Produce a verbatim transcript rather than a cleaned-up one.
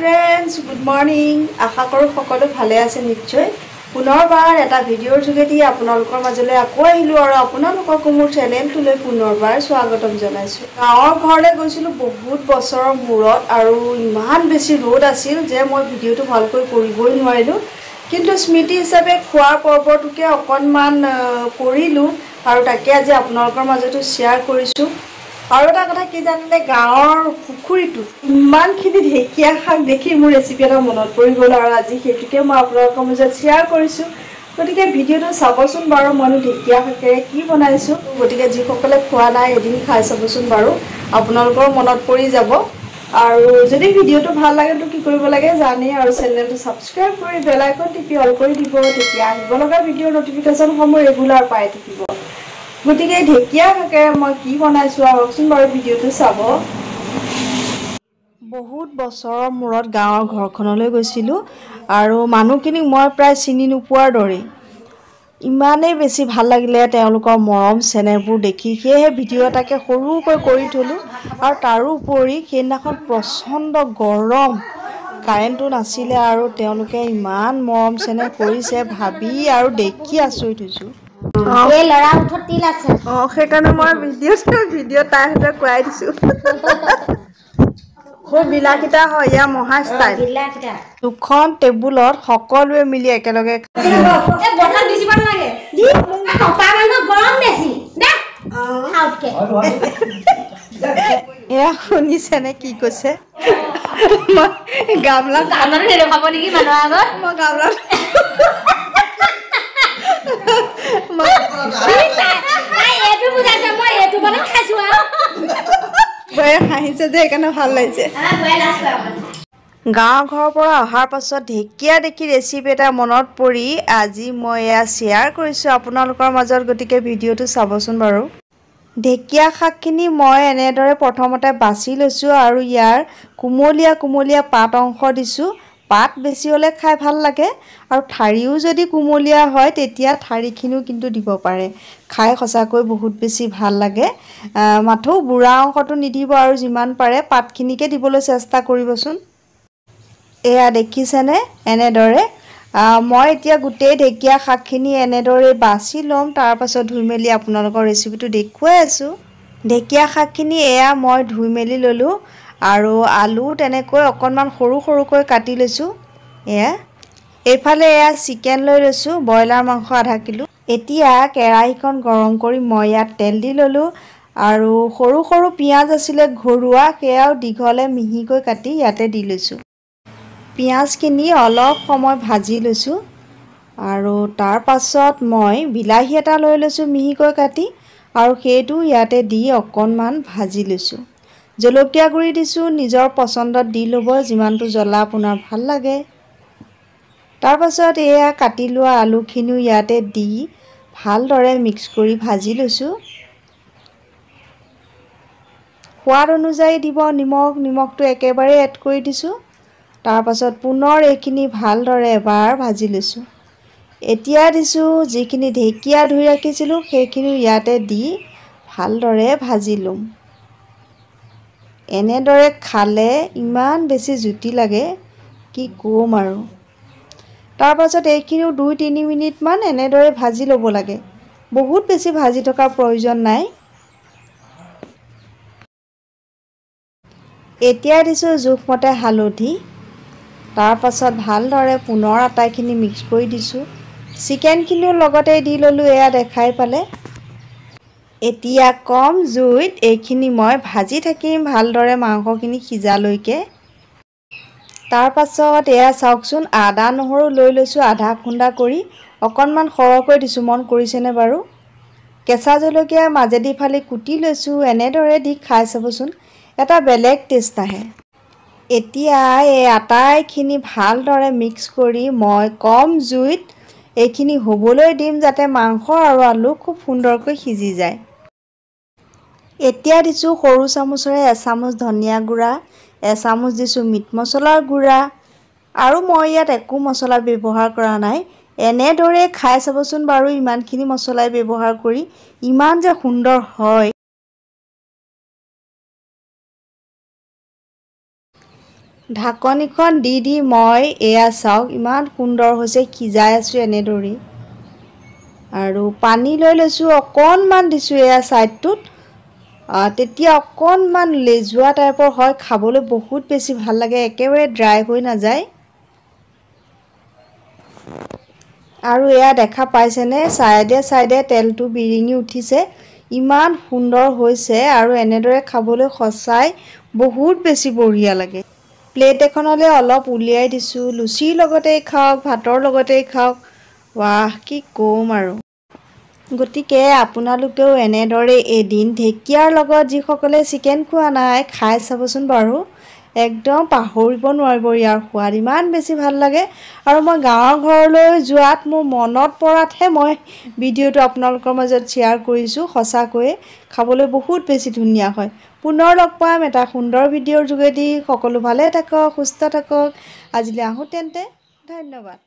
Friends good morning आशा करूँ सको भाले आछे निश्चय पुनर्बार एटा भिडिओर जुगेदी आपनलोकर मजले आको आइलो आरो आपनलोकको मोर चेनेलटुले पुनर्बार स्वागतम जनाइछु। गाँवर घरले गइसिलु बहुत बछर मूरत आरो इमान बेसी रोद आसिल जे मोर भिडिओटु भालকৈ करिबई नोवारिलु किन्तु स्मृति हिसाबे खुआर पर्वटुके अकणमान करिलु आरो ताके आज आपनलोकर मजतो शेयर करिछु। और एटा कथा कि जानिले गाँवर पुखुरीटु इमानखिनि ढेकिया खाक देखि मोर रेसिपि एटा मन परि गल आरो आज हेतुके मैं आपनलोकर मजत शेयर करिछु। गतिके भिडिओटो साबसुन बारो मनु ढेकिया खाके कि बनाइछु गतिके जिसकले खुआ नाइ एदिन खाइ साबसुन बारो आपनलोकर मन परि जाबो। और जो भिडिओटो भाल लागे तो कि करिब लागे जाने और चैनलटो सब्सक्राइब करि बेल आइकन टिपि अल करि दिबो ढेकिया आइबलगा भिडिओ नोटिफिकेशन हमर रेगुलार पाइ दिबो। गति के ढेकिया खाके मैं कि बनाइछु आवकसुन बार भिडिओ चाब। बहुत बसर मूरत गाँवर घरखनले गइसिलु आरो मानुखिनिक मैं प्राय चिनि नुपुवार दरे इमाने बेसी भाल लागिले तेनलोकर मरम सेनेबुर देखि हे भिडिओ एटाके सरुकै करि थलु। आरो तारुपरि केनाखन प्रचंड गरम कारेन्टो नासिले आरो तेनलोके इमान मरम सेने करिसे भाबि आरो देखि आचरित होइछु। ये लड़ा उठ तिल আছে অ সেকানে মই ভিডিওটো ভিডিও তাহতে কোয়াই দিছো খুব বিলাকিতা হয় ইয়া মহা স্টাইল বিলাকিতা দুখন টেবুলৰ সকলোৱে মিলি একেলগে এ বটল দিছি পাৰ লাগে জি কপা মানে গৰম নেছি দে আউটকে এ শুনিছে নে কি কৈছে মই গামলা কানৰ নে খাব নেকি মানুহ আগত মই গামলা गाँव घर पर अहार पास ढेकिया देखि रेसिपी एटा मन परि आजि मैं एया शेयर करिछु आपनलोकर मजत। गतिके भिडिओटो चाबसुन बारो। ढेकिया खाकखिनि मैं एनेदरे प्रथमते बासी लैछु आरो यार कुमलिया कुमलिया पात अंश दिछु। पात बेसि होले खाय भाल लागे और ठारिओ जदि कुमलिया हय तेतिया ठारिखिनो किन्तु दिबो पारे खाय खसाकै बहुत बेसि भाल लागे। माथो बुरा अंशटो निदिबो आरो जिमान पारे पातखिनिके दिबोले चेष्टा करिबसुन। एया देखिसेने एनेदरे मैं एतिया गुटे ढेकिया खाकखिनि एनेदरे बासी लम तार पाछत धुइ मेलि आपनलोकर रेसिपिटो देखुवाइ आछु। ढेकिया खाकखिनि एया मैं धुइ मेलि ललु आरो आलू तनेक अकणमान हरु हरुकै काटि लैछु। एया एफाले एया चिकेन लै लैछु बयलार मांस आधा किलो। एतिया केराहीखन गरम करि मैं यात तेल दि ललु आरो हरु हरु पियाज आसिले घरुवा केयाव दिघले मिहिकै काटि याते दि लैछु। पियाजखिनि अलप समय भाजि लैछु आरो तार पाছত मैं বিলাহী এটা লৈ লইছো মিহিকৈ কাটি আৰু সেইটো ইয়াতে দি অকণমান ভাজি লৈছো। जलकिया गुड़ी दिछु निजर पसंद दि लब जिमानटु जला आपुनार भाल लागे। तार पाছত एया काटि लोवा आलूखिनि याते दि भालदरे मिक्स करि भाजि लैछु। स्वाद अनुयायी दिब निमख निमखटो एकेबारे एड करि दिछु। तार पाছত पुनर एखिनि भालदरे एबार भाजि लैछु। एतिया दिछु जिखिनि ढेकिया धुइ राखिसिलु सेखिनि याते दि भालदरे भाजि लम। एनेदरे खाले इमान बेसी जुति लागे कि कम। और तार पाছত एखिनिओ दुई तीन मिनिट मान एनेदरे भाजी लब लगे बहुत बेसी भाजी थका प्रयोजन नाई। एतिया दिछु जोखमते हालधि तार पाছত भालदरे पुनर आटाखिनि मिक्स करि दिछु। चिकेनखिनिओ लगते दि ललु एया देखाइ पाले। एतिया कम जुइत एखिनि मैं भाजी थाकिम भालदरे मांसखिनि खिजालैके। तार पाছত एया साउकसुन आदा नहरु লৈ লৈছো आधा खुंडा करि अकणमान खरकै दिछु मन करिसेने बारु। केसा जलकिया माजेदि फाले कुटि লৈছো एनेदरे दि खाइ सबसुन एटा बेलेग टेस्ट आहे। एतिया ए आटाखिनि भालदरे मिक्स करि मैं कम जुइत एखिनि होबोलै दिम जाते मांस आरो आलू खूब सुंदरकै खिजि जाय। एतिया दिछु हरु चामचरे एचामच धनिया गुड़ा एचामच दिछु मीट मसलार गुड़ा आरो मैं यात एकु मसला व्यवहार करा नाई। एनेदरे खाइ चाबसुन बारु इमानखिनि मसला व्यवहार करि इमान जे सुंदर हय। ढाकनीखन दी दी मैं एया चाओक इमान सुंदर होइसे खिजाई आसु एनेदरे आरु पानी लई लैसु अकणमान दिसु एया साइडटुत तेतिया अकणमान लेजुआ टाइपर हय खाबोले बहुत बेसि भाल लागे एकेबारे ड्राई हई ना जाय आरु एया देखा पाइसेने साइडे साइडे तेलटु बिरिङि उठिसे इमान सुंदर होइसे आरु एनेदरे खाबोले खसाय बहुत बेसि बढिया लागे। प्लेट एखनले अलप उलियाई दिसु लुचिर लगते खाओक भातर लगते खाओक वाह कि कम आरो गतिके आपनालोकेও এনেদৰে এদিন ঢেকিয়াৰ লগত যিসকলে চিকেন খোৱা নাই খাই চাবচোন বাৰু একদম পাহৰিব নোৱাৰিব ইয়াৰ সোৱাদ ইমান বেছি ভাল লাগে আৰু মই গাঁৱৰ ঘৰলৈ যোৱাত মোৰ মনত পৰাতহে মই ভিডিঅ'টো আপোনালোকৰ মাজত শ্বেয়াৰ কৰিছো সঁচাকৈয়ে খাবলৈ বহুত বেছি ধুনীয়া হয়। পুনৰ লগ পাম এটা সুন্দৰ ভিডিঅ'ৰ যোগেদি সকলো ভালে থাকক সুস্থ থাকক আজিলৈ আহো তেন্তে ধন্যবাদ।